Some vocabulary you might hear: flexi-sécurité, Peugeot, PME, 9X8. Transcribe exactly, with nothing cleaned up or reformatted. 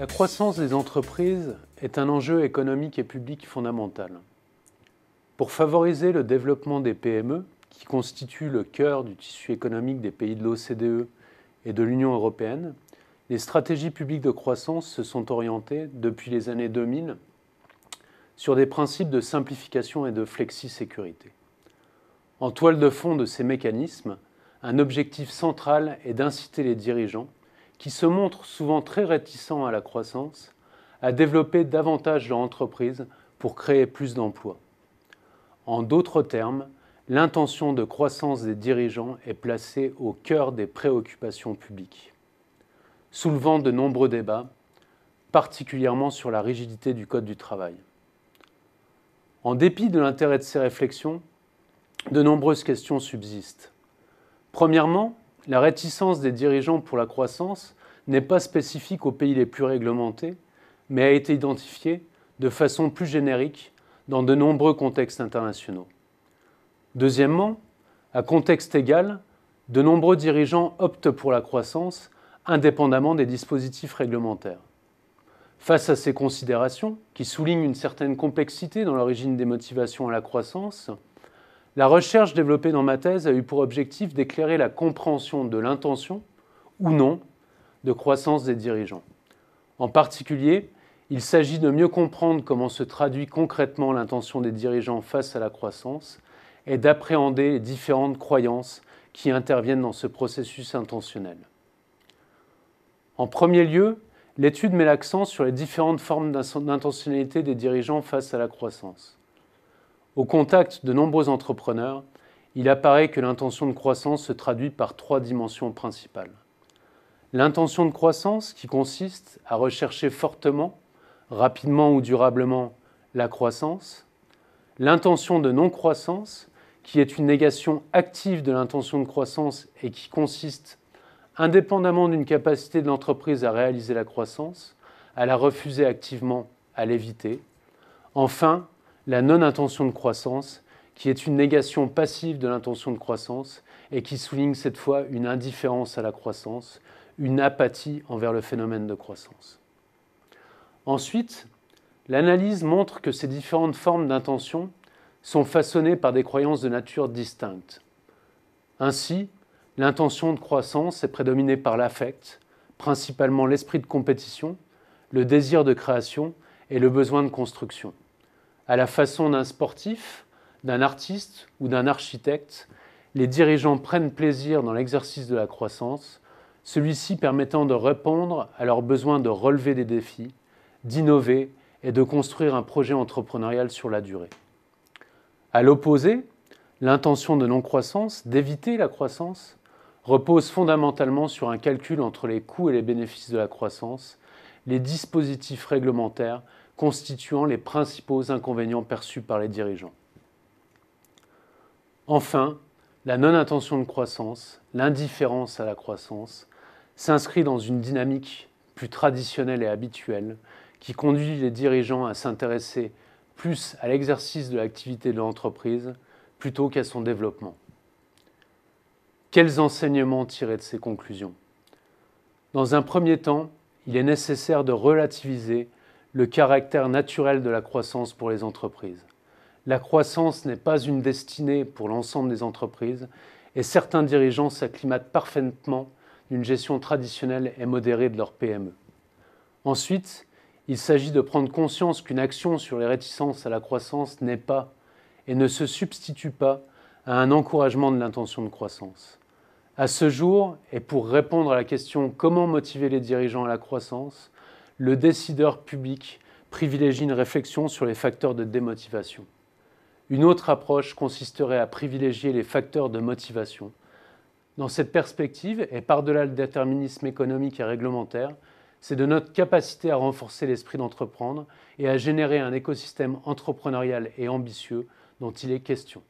La croissance des entreprises est un enjeu économique et public fondamental. Pour favoriser le développement des P M E, qui constituent le cœur du tissu économique des pays de l'O C D E et de l'Union européenne, les stratégies publiques de croissance se sont orientées, depuis les années deux mille, sur des principes de simplification et de flexi-sécurité. En toile de fond de ces mécanismes, un objectif central est d'inciter les dirigeants, qui se montrent souvent très réticents à la croissance, à développer davantage leur entreprise pour créer plus d'emplois. En d'autres termes, l'intention de croissance des dirigeants est placée au cœur des préoccupations publiques, soulevant de nombreux débats, particulièrement sur la rigidité du Code du travail. En dépit de l'intérêt de ces réflexions, de nombreuses questions subsistent. Premièrement, la réticence des dirigeants pour la croissance n'est pas spécifique aux pays les plus réglementés, mais a été identifiée de façon plus générique dans de nombreux contextes internationaux. Deuxièmement, à contexte égal, de nombreux dirigeants optent pour la croissance indépendamment des dispositifs réglementaires. Face à ces considérations, qui soulignent une certaine complexité dans l'origine des motivations à la croissance, la recherche développée dans ma thèse a eu pour objectif d'éclairer la compréhension de l'intention, ou non, de croissance des dirigeants. En particulier, il s'agit de mieux comprendre comment se traduit concrètement l'intention des dirigeants face à la croissance et d'appréhender les différentes croyances qui interviennent dans ce processus intentionnel. En premier lieu, l'étude met l'accent sur les différentes formes d'intentionnalité des dirigeants face à la croissance. Au contact de nombreux entrepreneurs, il apparaît que l'intention de croissance se traduit par trois dimensions principales. L'intention de croissance qui consiste à rechercher fortement, rapidement ou durablement la croissance. L'intention de non-croissance qui est une négation active de l'intention de croissance et qui consiste, indépendamment d'une capacité de l'entreprise à réaliser la croissance, à la refuser activement, à l'éviter. Enfin, la non-intention de croissance, qui est une négation passive de l'intention de croissance et qui souligne cette fois une indifférence à la croissance, une apathie envers le phénomène de croissance. Ensuite, l'analyse montre que ces différentes formes d'intention sont façonnées par des croyances de nature distincte. Ainsi, l'intention de croissance est prédominée par l'affect, principalement l'esprit de compétition, le désir de création et le besoin de construction. À la façon d'un sportif, d'un artiste ou d'un architecte, les dirigeants prennent plaisir dans l'exercice de la croissance, celui-ci permettant de répondre à leurs besoins de relever des défis, d'innover et de construire un projet entrepreneurial sur la durée. À l'opposé, l'intention de non-croissance, d'éviter la croissance, repose fondamentalement sur un calcul entre les coûts et les bénéfices de la croissance, les dispositifs réglementaires constituant les principaux inconvénients perçus par les dirigeants. Enfin, la non-intention de croissance, l'indifférence à la croissance, s'inscrit dans une dynamique plus traditionnelle et habituelle qui conduit les dirigeants à s'intéresser plus à l'exercice de l'activité de l'entreprise plutôt qu'à son développement. Quels enseignements tirer de ces conclusions? Dans un premier temps, il est nécessaire de relativiser le caractère naturel de la croissance pour les entreprises. La croissance n'est pas une destinée pour l'ensemble des entreprises et certains dirigeants s'acclimatent parfaitement d'une gestion traditionnelle et modérée de leur P M E. Ensuite, il s'agit de prendre conscience qu'une action sur les réticences à la croissance n'est pas et ne se substitue pas à un encouragement de l'intention de croissance. À ce jour, et pour répondre à la question « Comment motiver les dirigeants à la croissance ?», le décideur public privilégie une réflexion sur les facteurs de démotivation. Une autre approche consisterait à privilégier les facteurs de motivation. Dans cette perspective, et par-delà le déterminisme économique et réglementaire, c'est de notre capacité à renforcer l'esprit d'entreprendre et à générer un écosystème entrepreneurial et ambitieux dont il est question.